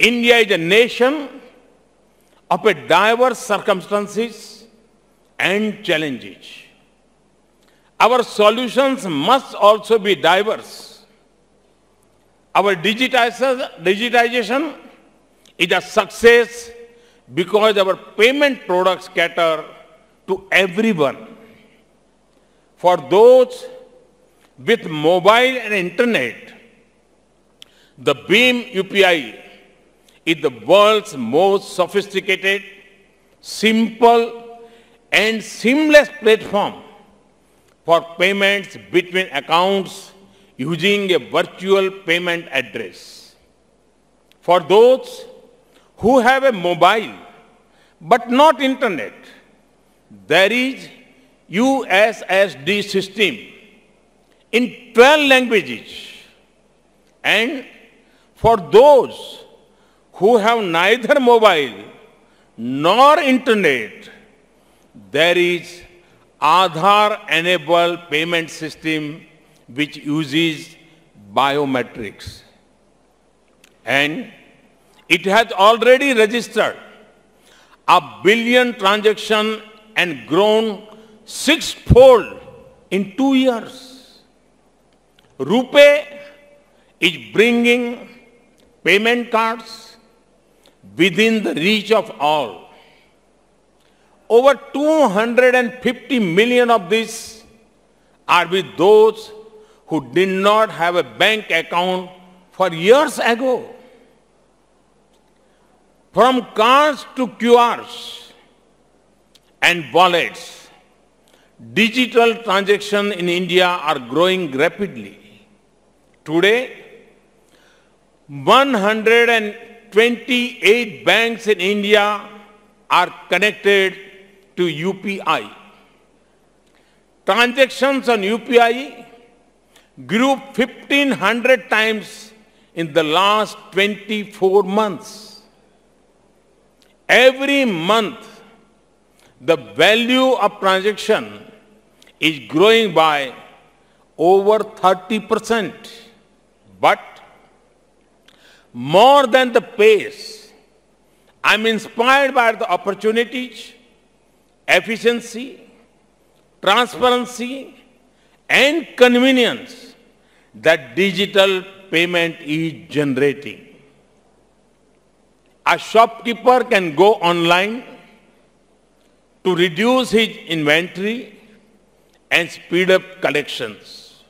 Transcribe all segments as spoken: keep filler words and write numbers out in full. India is a nation of a diverse circumstances and challenges. Our solutions must also be diverse. Our digitization is a success because our payment products cater to everyone. For those with mobile and internet, the BIM U P I is the world's most sophisticated, simple, and seamless platform for payments between accounts using a virtual payment address. For those who have a mobile but not internet, there is U S S D system in twelve languages. And for those who have neither mobile nor internet, there is Aadhaar-enabled payment system which uses biometrics. And it has already registered a billion transactions and grown sixfold in two years. RuPay is bringing payment cards within the reach of all. Over two hundred fifty million of these are with those who did not have a bank account for years ago. From cards to Q Rs and wallets, digital transactions in India are growing rapidly. Today, one hundred twenty-eight banks in India are connected to U P I. Transactions on U P I grew fifteen hundred times in the last twenty-four months. Every month, the value of transaction is growing by over thirty percent. But more than the pace, I'm inspired by the opportunities, efficiency, transparency, and convenience that digital payment is generating. A shopkeeper can go online to reduce his inventory and speed up collections.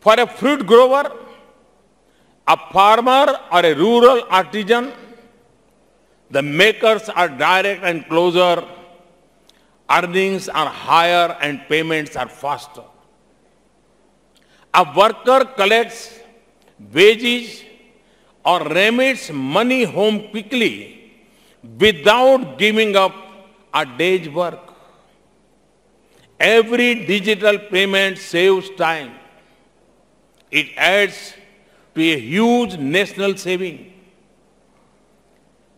For a fruit grower, a farmer or a rural artisan, the makers are direct and closer, earnings are higher and payments are faster. A worker collects wages or remits money home quickly without giving up a day's work. Every digital payment saves time. It adds to a huge national saving.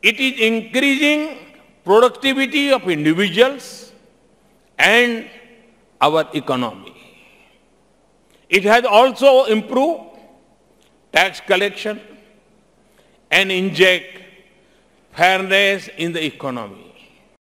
It is increasing productivity of individuals and our economy. It has also improved tax collection and inject fairness in the economy.